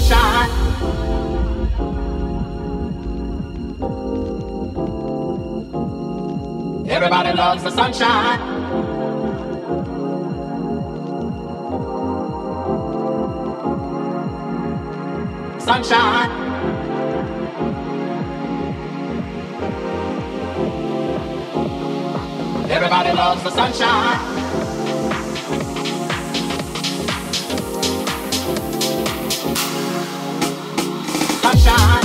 sunshine. Everybody loves the sunshine. Sunshine. Everybody loves the sunshine. Sunshine.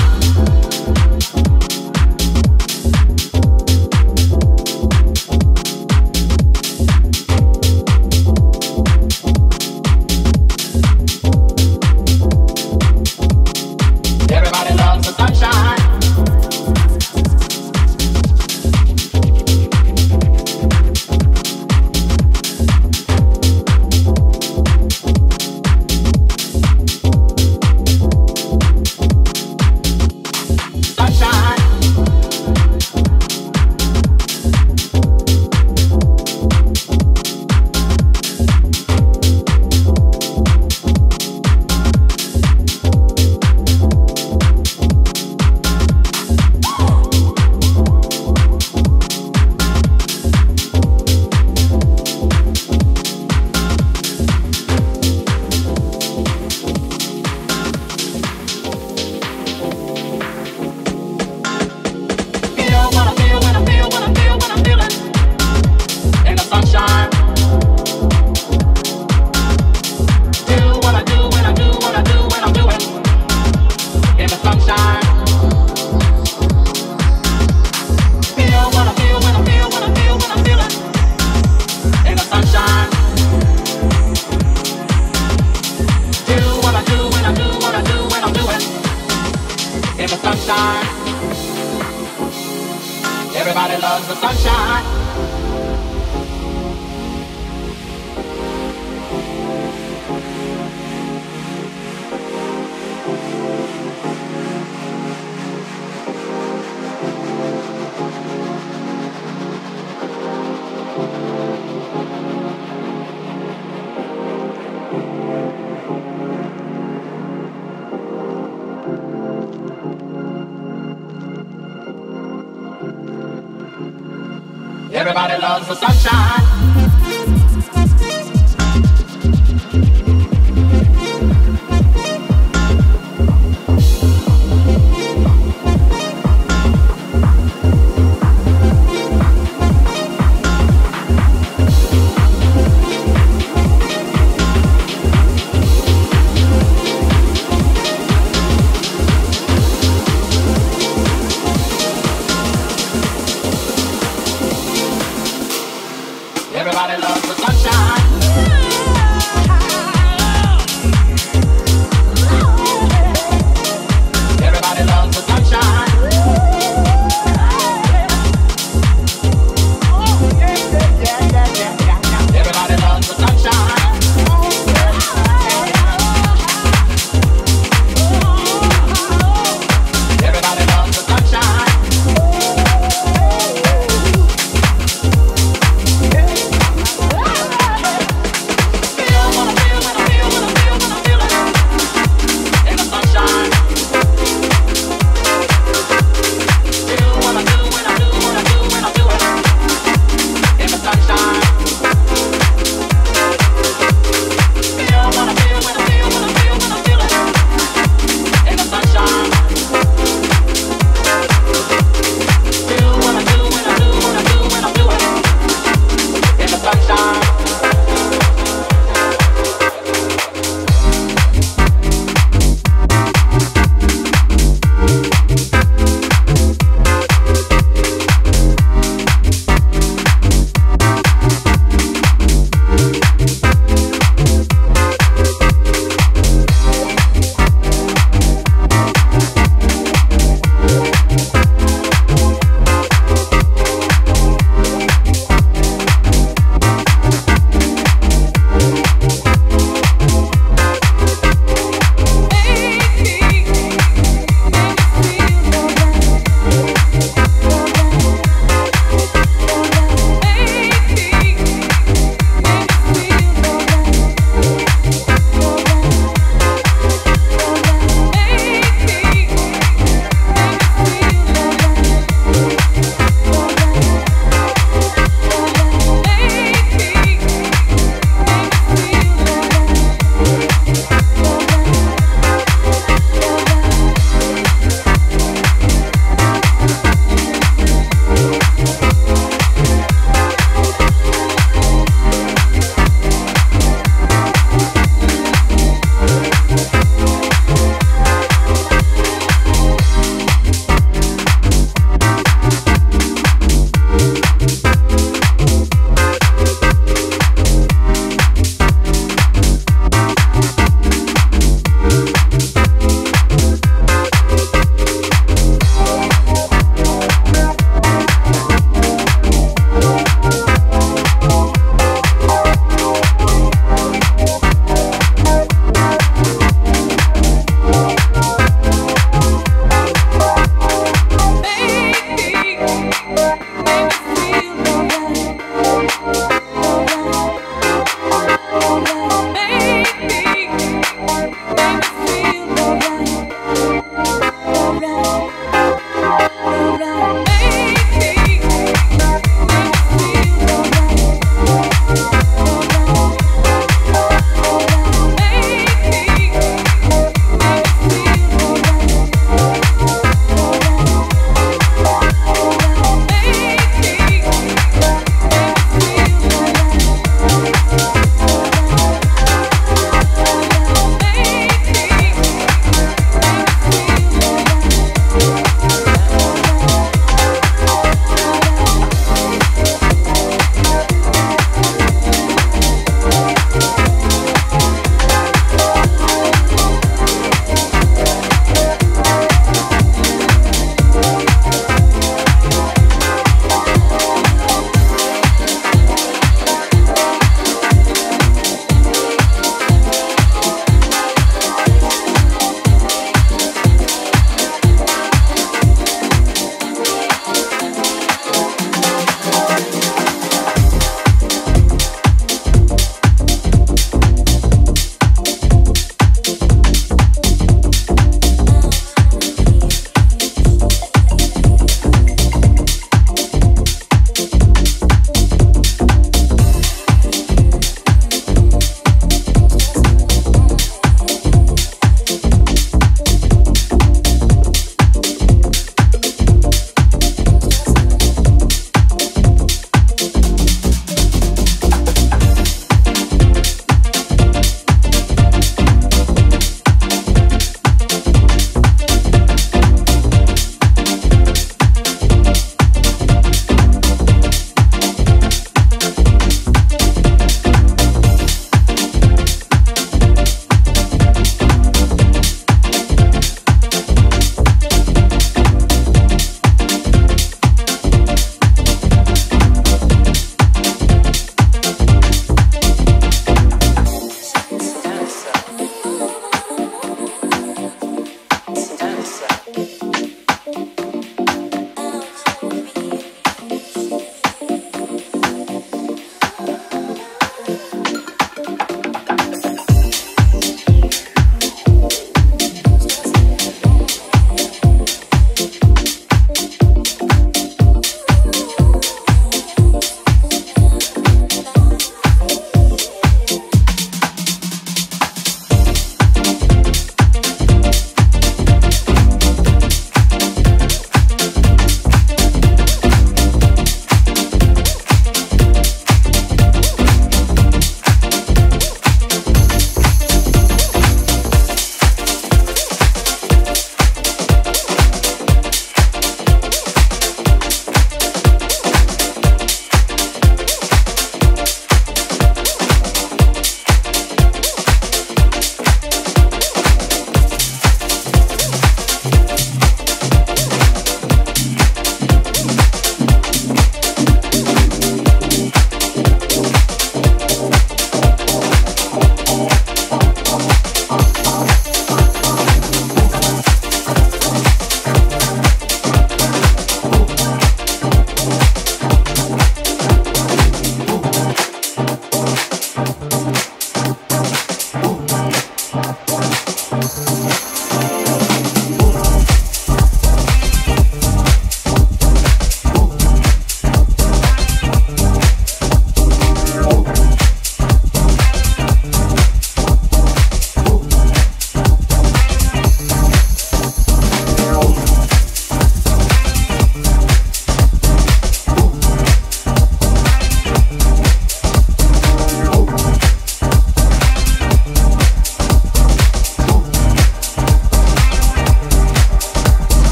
Everybody loves the sunshine. Everybody loves the sunshine. Everybody loves the sunshine.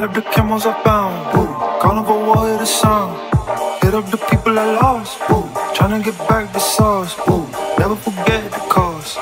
All of the camels are bound, boo. Carnival warrior the sound. Hit up the people I lost, boo. Tryna get back the sauce, boo. Never forget the cost.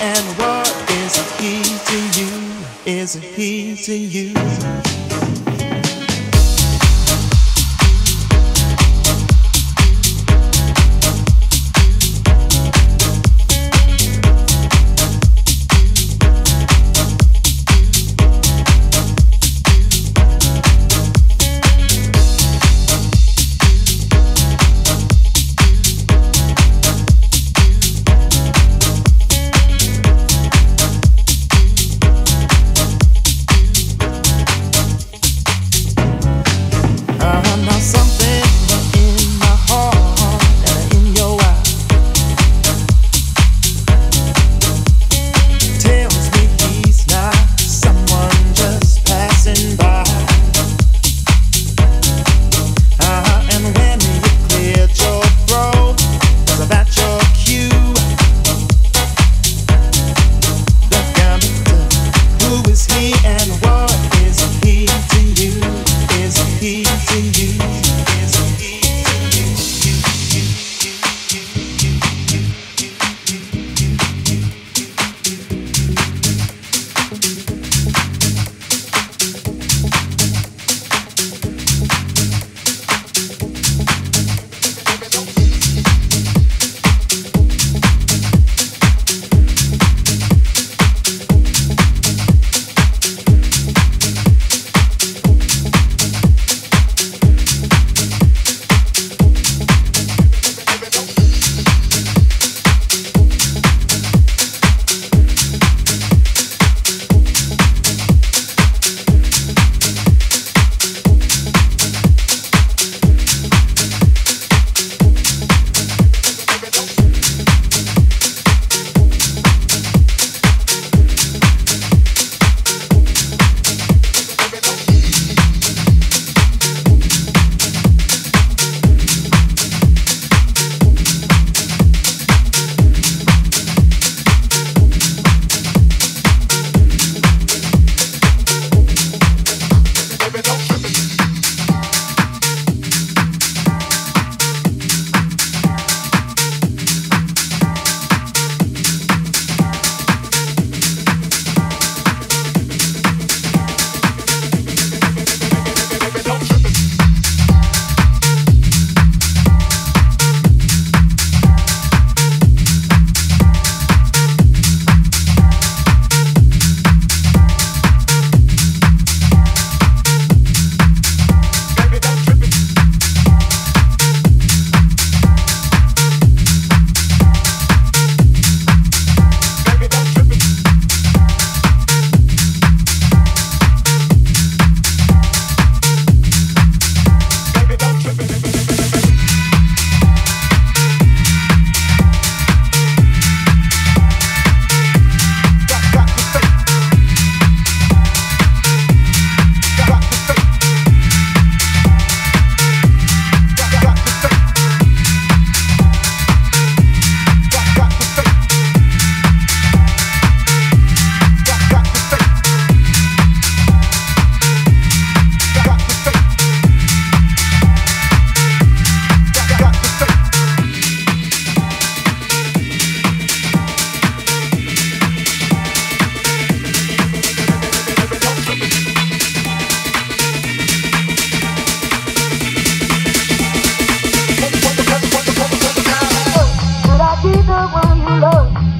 and what is he to you? Is he to you?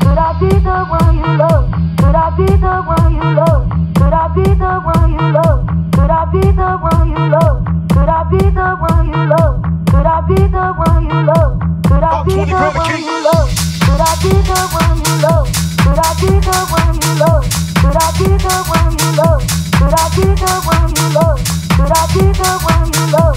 Could I be the one you love? Could I be the one you love?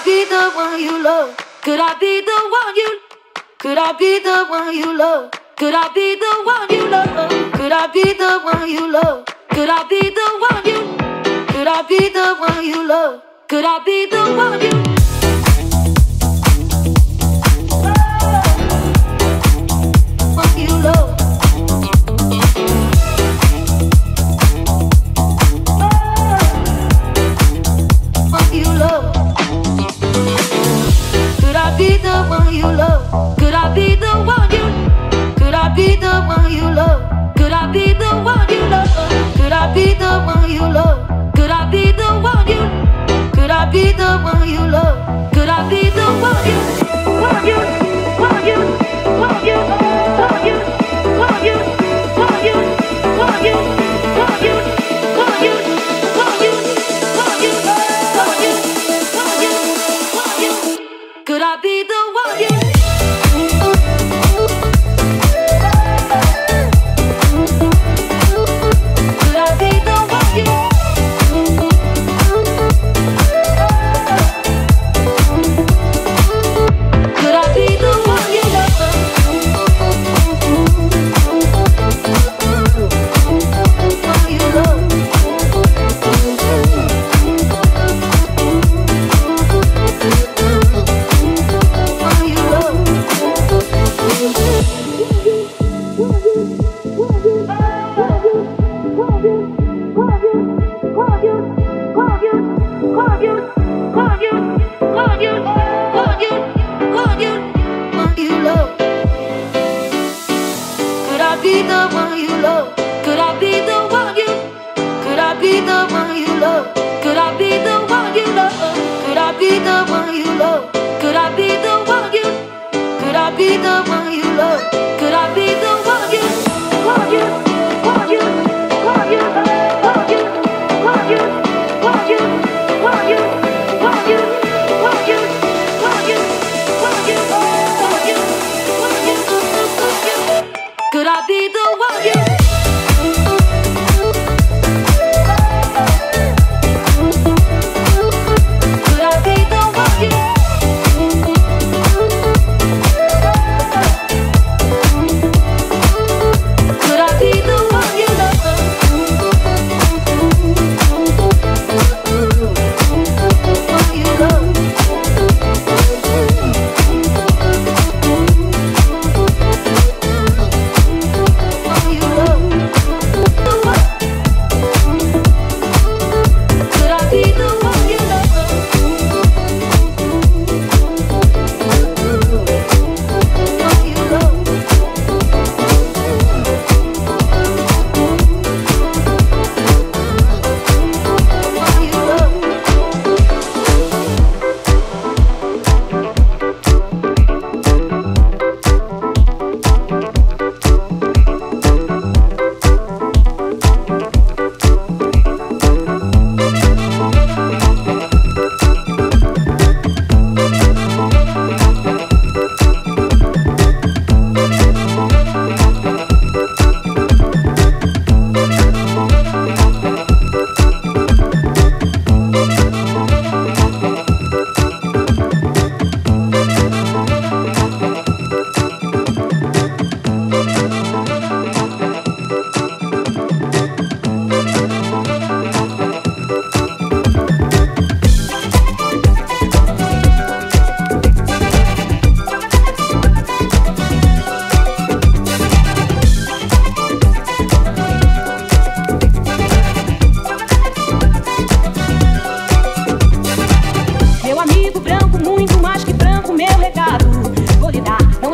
I be the one you love? Could I be the one you? Could I be the one you love? Could I be the one you love? Could I be the one you love? Could I be the one you? Could I be the one you love? Could I be the one you?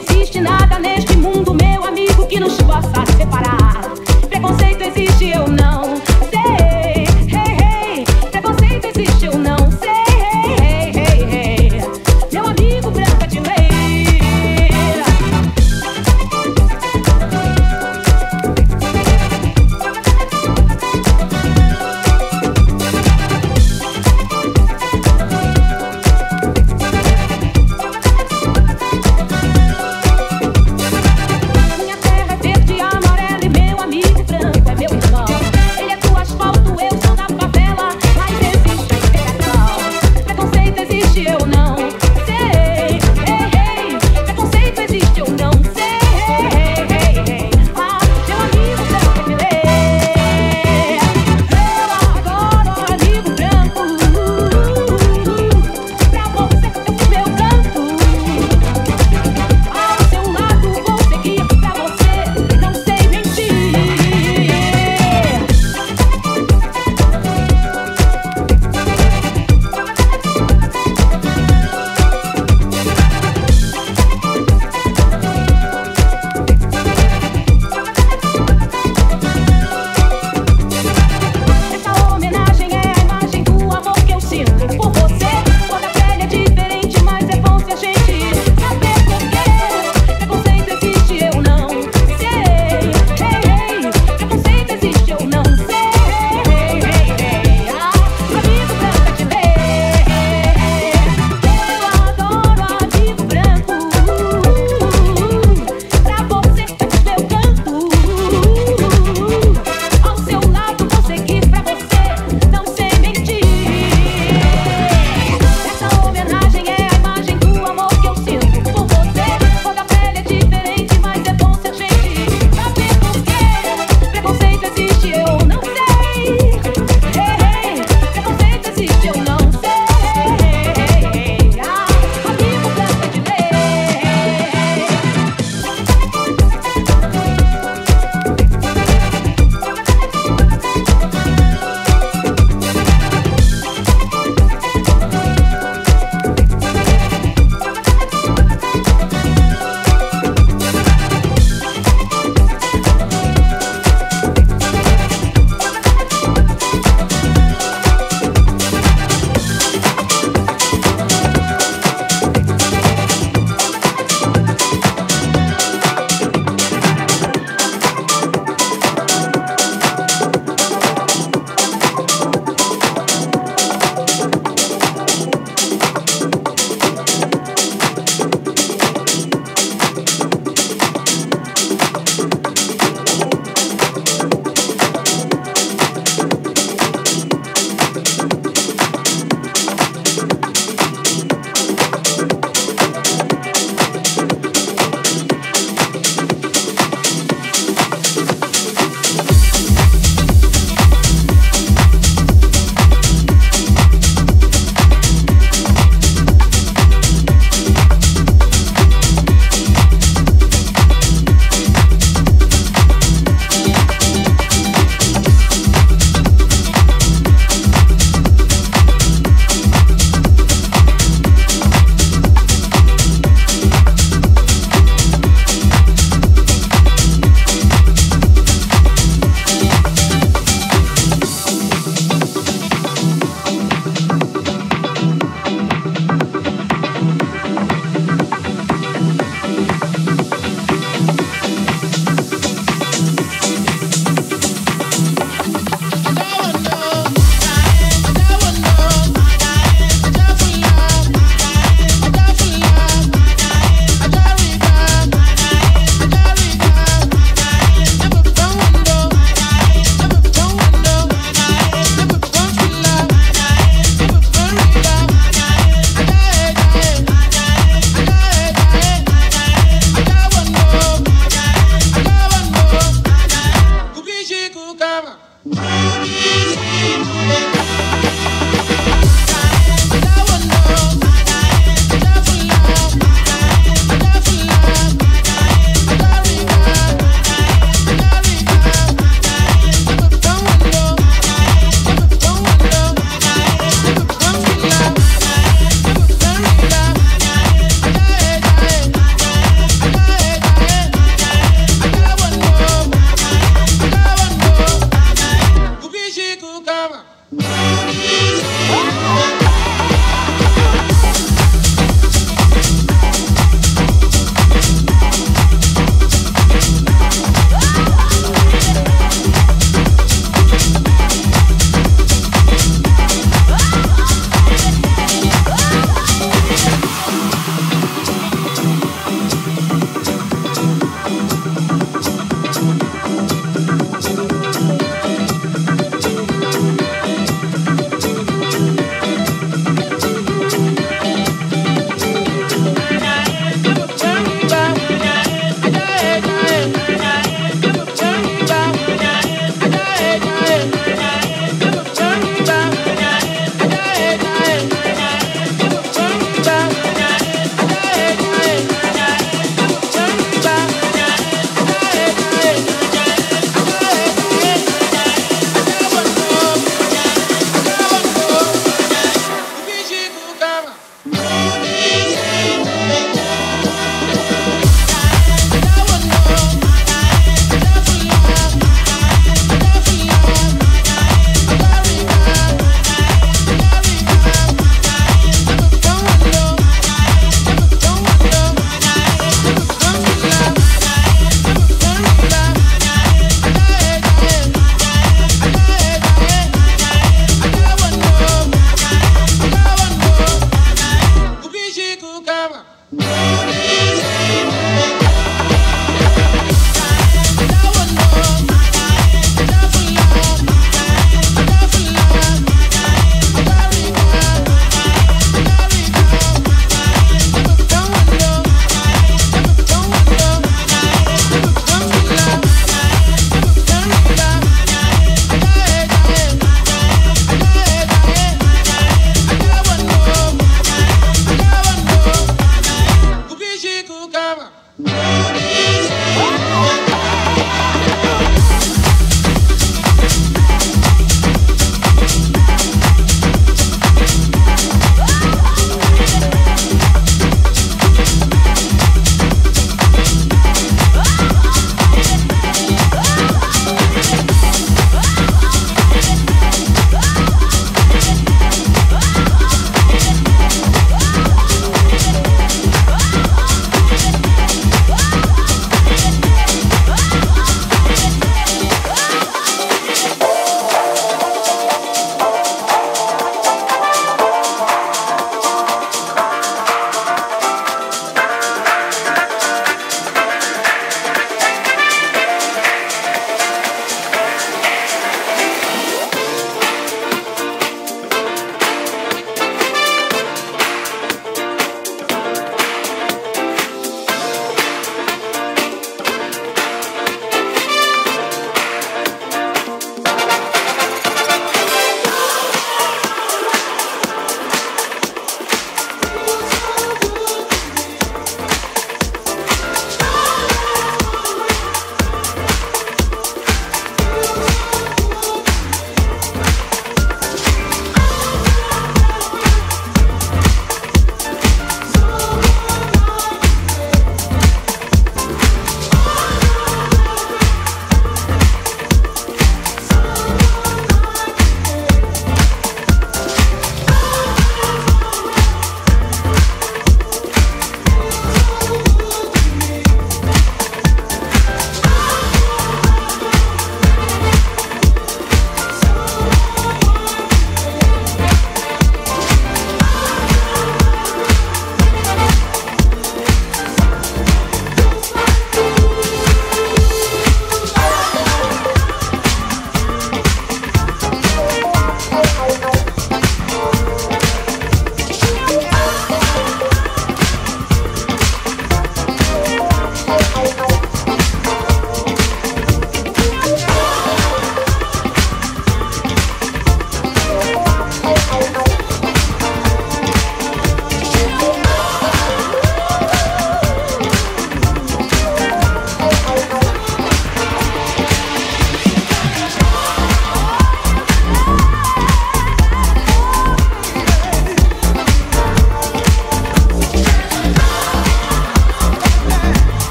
Existe nada neste mundo, meu amigo, que nos possa separar. Preconceito existe, eu não.